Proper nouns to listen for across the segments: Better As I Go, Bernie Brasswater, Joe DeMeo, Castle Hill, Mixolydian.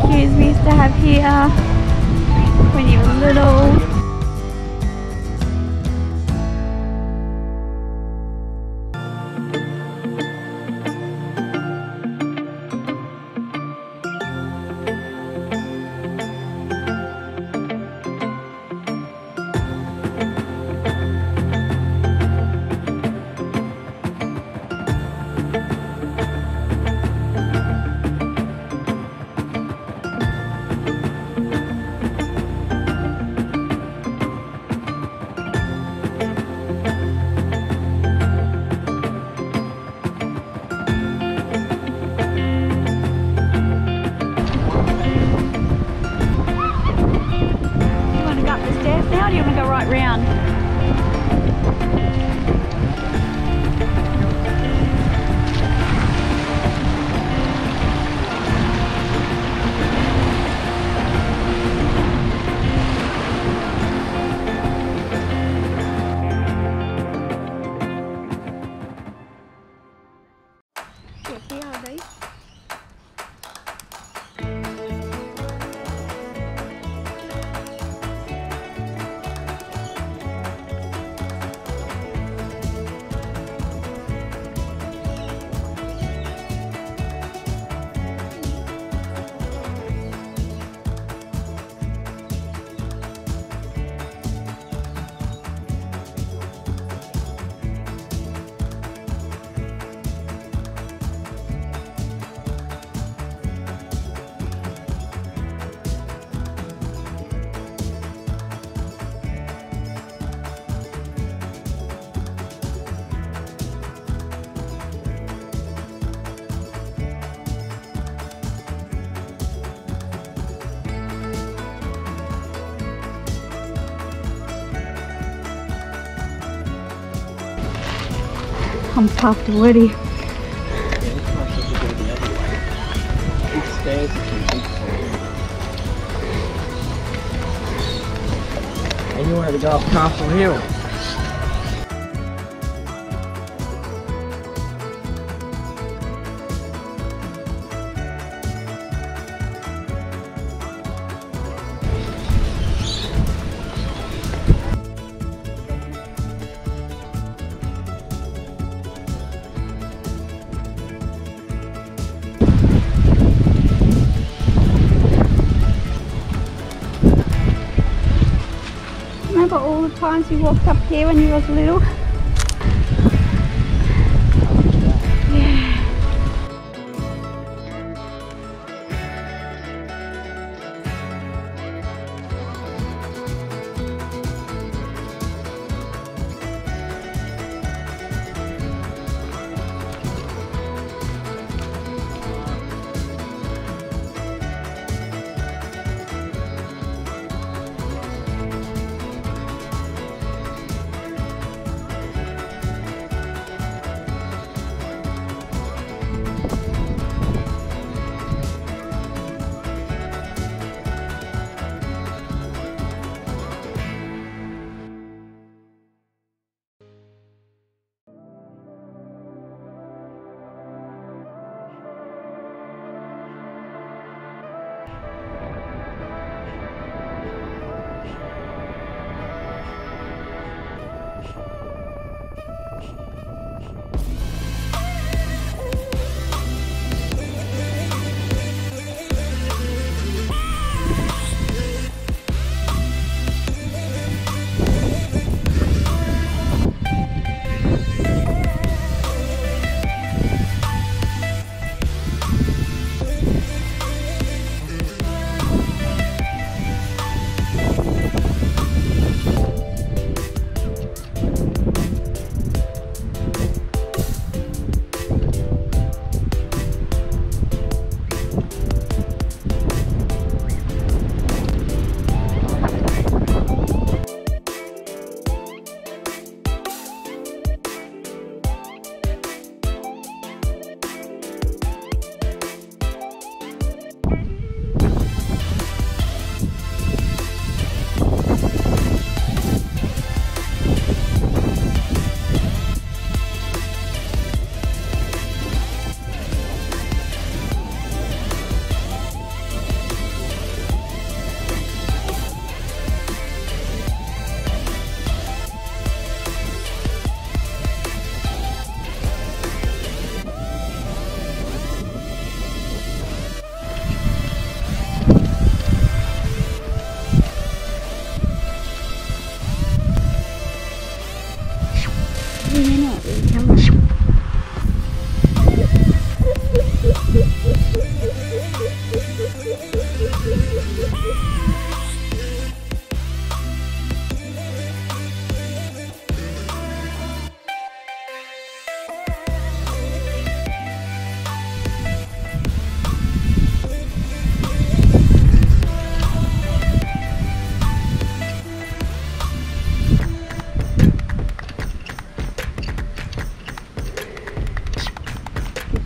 barbecues we used to have here when you were little. I'm tough to Woody. And you wanted to go off Castle Hill. Remember all the times you walked up here when you was little?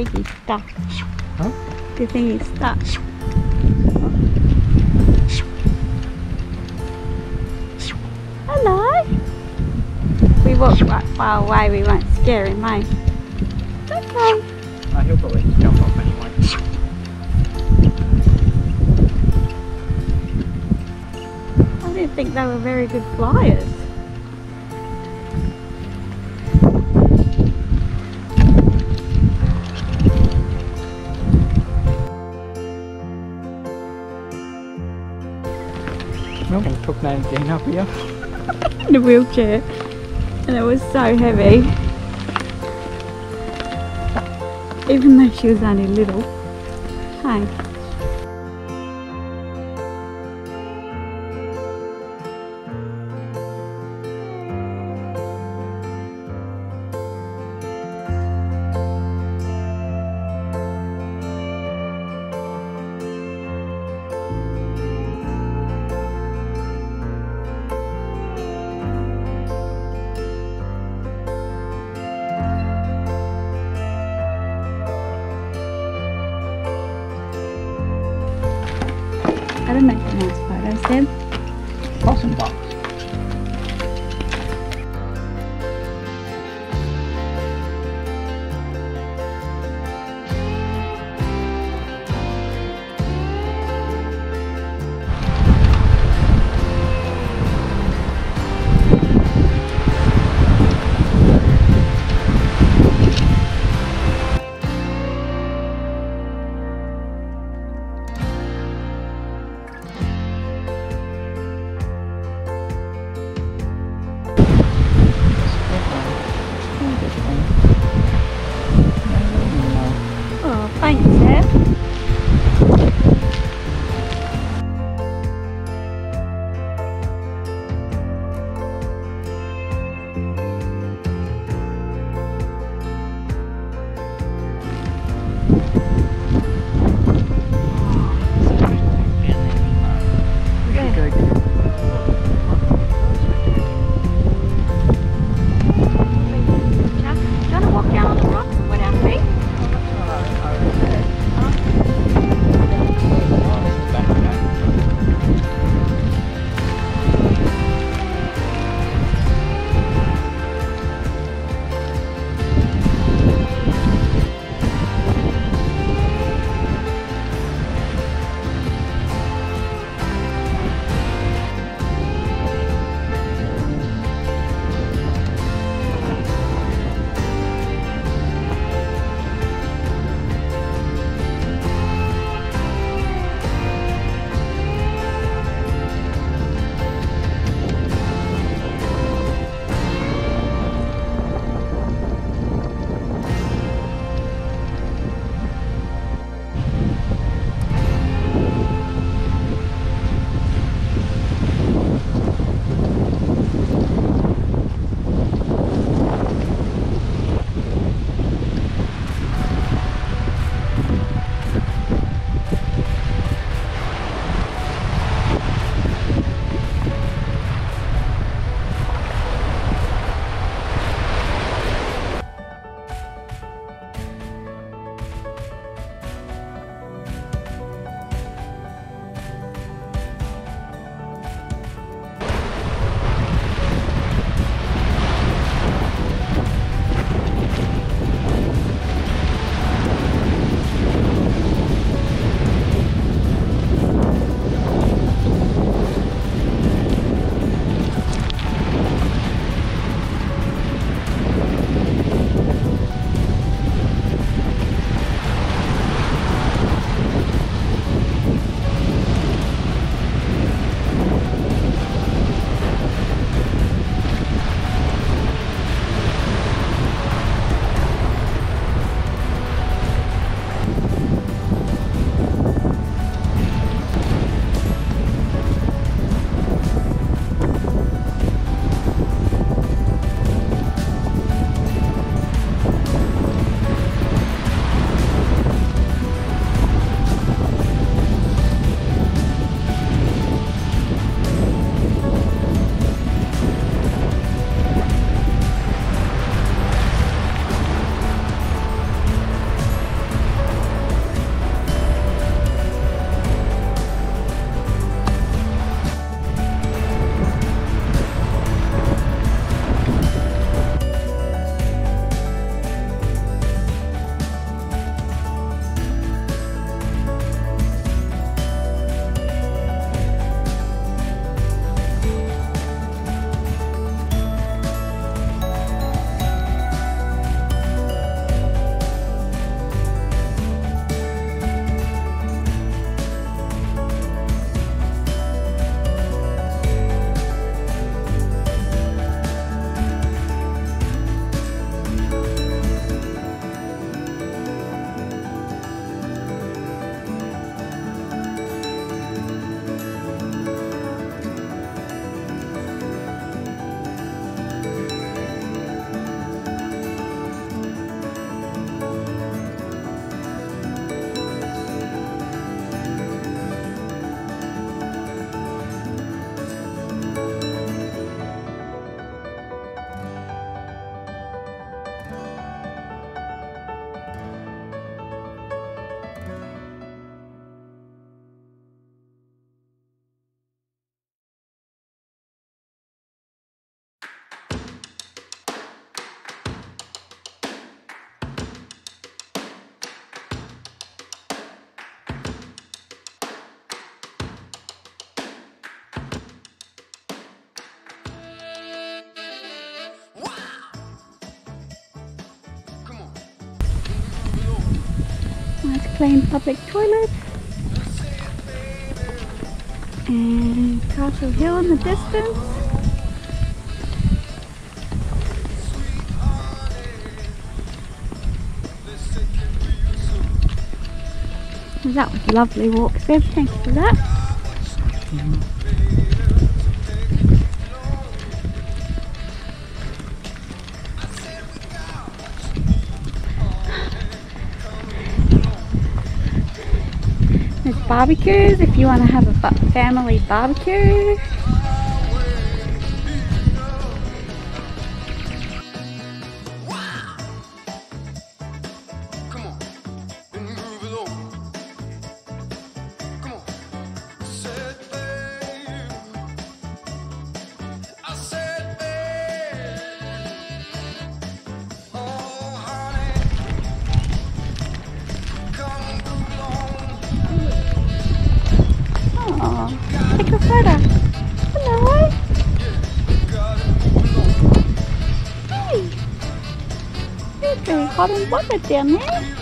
Good thing he's stuck. Huh? Good thing he's stuck. Hello. We walked quite far away. We weren't scaring him. Okay. He'll probably jump off anyway. I didn't think they were very good flyers. Melbourne took Nadine up here in a wheelchair, and it was so heavy, even though she was only little. Hey. I don't make the nice photos then. Possum box. plain public toilet. And Castle Hill in the distance. Well, that was a lovely walk, Seb. Thank you for that. There's barbecues if you want to have a family barbecue. Take a photo. Hello. Hey. It's very hot and bothered down there.